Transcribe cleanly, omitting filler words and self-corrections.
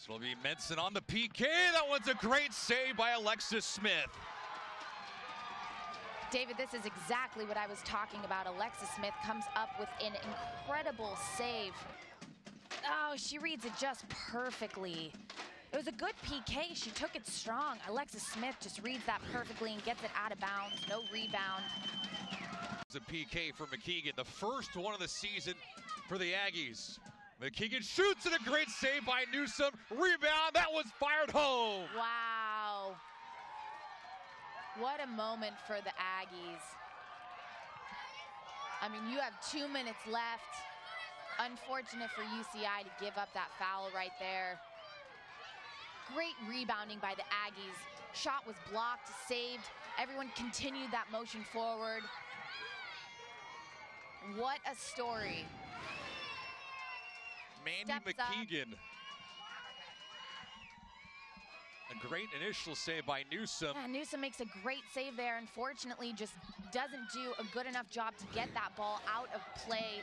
This will be Menson on the PK. That one's a great save by Alexis Smith. David, this is exactly what I was talking about. Alexis Smith comes up with an incredible save. Oh, she reads it just perfectly. It was a good PK. She took it strong. Alexis Smith just reads that perfectly and gets it out of bounds. No rebound. It's a PK for McKeegan, the first one of the season for the Aggies. McKeegan shoots and a great save by Newsome. Rebound, that was fired home. Wow. What a moment for the Aggies. I mean, you have 2 minutes left. Unfortunate for UCI to give up that foul right there. Great rebounding by the Aggies. Shot was blocked, saved. Everyone continued that motion forward. What a story. Mandy McKeegan. A great initial save by Newsome. Yeah, Newsome makes a great save there. Unfortunately, just doesn't do a good enough job to get that ball out of play.